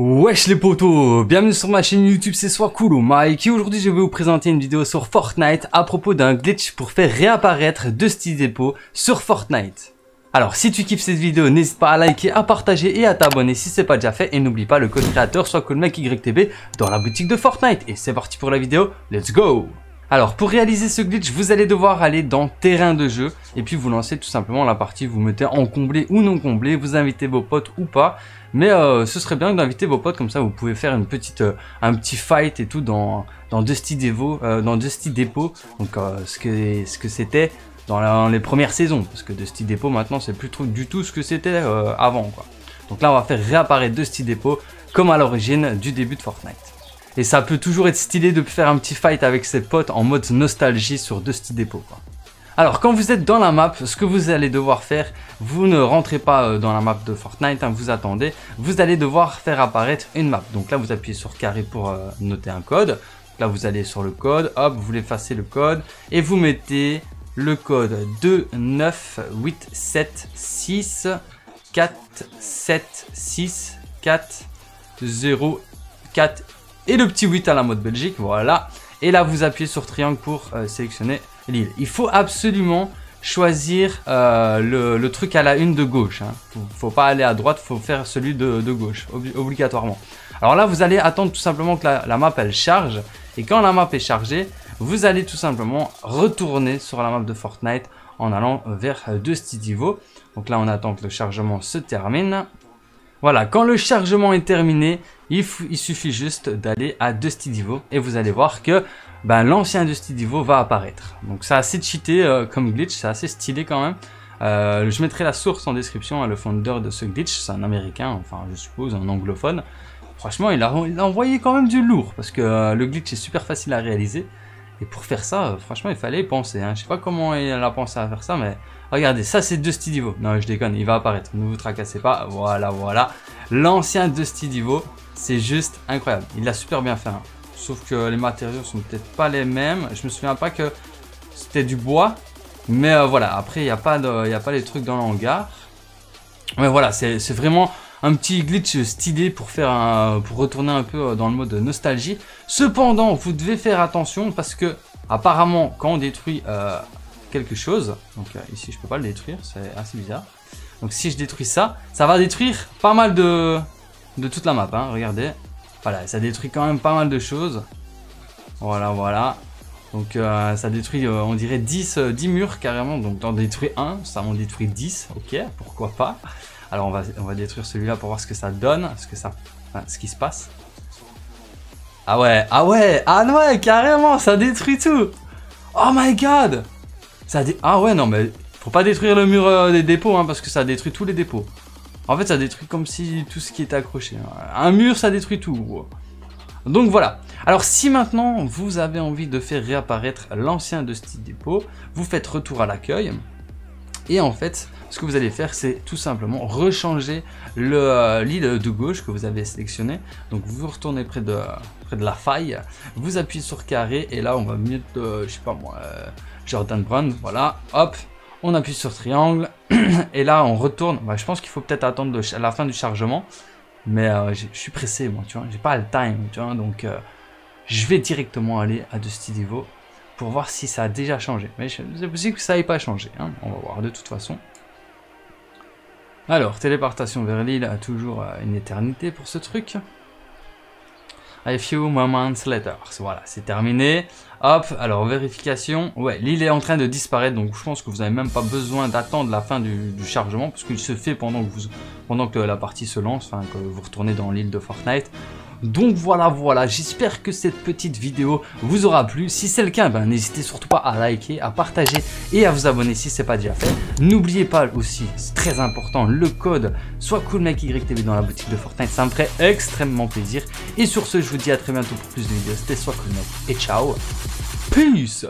Wesh les potos, bienvenue sur ma chaîne YouTube, c'est Soiscool Mec et aujourd'hui je vais vous présenter une vidéo sur Fortnite à propos d'un glitch pour faire réapparaître Dusty Depot sur Fortnite. Alors si tu kiffes cette vidéo, n'hésite pas à liker, à partager et à t'abonner si c'est pas déjà fait et n'oublie pas le code créateur Soiscool Mec YTB dans la boutique de Fortnite. Et c'est parti pour la vidéo, let's go! Alors pour réaliser ce glitch, vous allez devoir aller dans terrain de jeu et puis vous lancez tout simplement la partie, vous mettez en comblé ou non comblé, vous invitez vos potes ou pas, mais ce serait bien d'inviter vos potes, comme ça vous pouvez faire une petite, un petit fight et tout dans Dusty Depot, donc ce que c'était dans les premières saisons, parce que Dusty Depot maintenant c'est plus du tout ce que c'était avant quoi. Donc là on va faire réapparaître Dusty Depot comme à l'origine du début de Fortnite. Et ça peut toujours être stylé de faire un petit fight avec ses potes en mode nostalgie sur Dusty Depot quoi. Alors quand vous êtes dans la map, ce que vous allez devoir faire, vous ne rentrez pas dans la map de Fortnite, hein, vous attendez, vous allez devoir faire apparaître une map. Donc là vous appuyez sur carré pour noter un code, là vous allez sur le code, hop, vous effacez le code et vous mettez le code 2 9 8 7 6 4 7 6 4 0 4. Et le petit 8 à la mode Belgique, voilà. Et là, vous appuyez sur triangle pour sélectionner l'île. Il faut absolument choisir le truc à la une de gauche. Hein. Faut pas aller à droite, faut faire celui de gauche, obligatoirement. Alors là, vous allez attendre tout simplement que la map, elle charge. Et quand la map est chargée, vous allez tout simplement retourner sur la map de Fortnite en allant vers Dusty Divot. Donc là, on attend que le chargement se termine. Voilà, quand le chargement est terminé, il suffit juste d'aller à Dusty Divot et vous allez voir que ben, l'ancien Dusty Divot va apparaître. Donc c'est assez cheaté comme glitch, c'est assez stylé quand même. Je mettrai la source en description, hein, le fondeur de ce glitch, c'est un américain, enfin je suppose un anglophone. Franchement il a envoyé quand même du lourd parce que le glitch est super facile à réaliser. Et pour faire ça, franchement il fallait y penser, hein. Je sais pas comment il a pensé à faire ça, mais regardez, ça c'est Dusty Divot. Non je déconne, il va apparaître, ne vous tracassez pas. Voilà, l'ancien Dusty Divot, c'est juste incroyable. Il l'a super bien fait, hein. Sauf que les matériaux sont peut-être pas les mêmes. Je me souviens pas que c'était du bois, mais voilà, après il n'y a pas les trucs dans le hangar. Mais voilà, c'est vraiment un petit glitch stylé pour faire pour retourner un peu dans le mode nostalgie. Cependant, vous devez faire attention parce que apparemment, quand on détruit quelque chose, donc ici je peux pas le détruire, c'est assez bizarre. Donc si je détruis ça, ça va détruire pas mal de toute la map. Hein, regardez, voilà, ça détruit quand même pas mal de choses. Voilà. Donc ça détruit, on dirait 10 murs carrément. Donc t'en détruis un, ça en détruit 10. Ok, pourquoi pas. Alors on va détruire celui-là pour voir ce que ça donne, ce qui se passe. Ah ouais, carrément, ça détruit tout. Oh my god, ah ouais, non mais faut pas détruire le mur des dépôts, hein, parce que ça détruit tous les dépôts. En fait, ça détruit comme si tout ce qui était accroché. Un mur, ça détruit tout. Donc voilà. Alors si maintenant vous avez envie de faire réapparaître l'ancien Dusty Depot, vous faites retour à l'accueil. Et en fait, ce que vous allez faire, c'est tout simplement rechanger l'île de gauche que vous avez sélectionné. Donc vous retournez près de la faille, vous appuyez sur carré et là on va mettre, je sais pas moi, Jordan Brand, voilà, hop, on appuie sur triangle et là on retourne. Bah, je pense qu'il faut peut-être attendre la fin du chargement, mais je suis pressé, moi, tu vois, j'ai pas le time, tu vois, donc je vais directement aller à Dusty Divot pour voir si ça a déjà changé. Mais c'est possible que ça n'ait pas changé, hein. On va voir de toute façon. Alors, téléportation vers l'île a toujours une éternité pour ce truc. A few moments later. Voilà, c'est terminé. Hop, alors vérification. Ouais, l'île est en train de disparaître, donc je pense que vous n'avez même pas besoin d'attendre la fin du chargement, parce qu'il se fait pendant que la partie se lance, enfin, que vous retournez dans l'île de Fortnite. Donc voilà, j'espère que cette petite vidéo vous aura plu. Si c'est le cas, ben, n'hésitez surtout pas à liker, à partager et à vous abonner si ce n'est pas déjà fait. N'oubliez pas aussi, c'est très important, le code SoisCoolMecYTB dans la boutique de Fortnite. Ça me ferait extrêmement plaisir. Et sur ce, je vous dis à très bientôt pour plus de vidéos. C'était SoisCoolMec et ciao. Peace.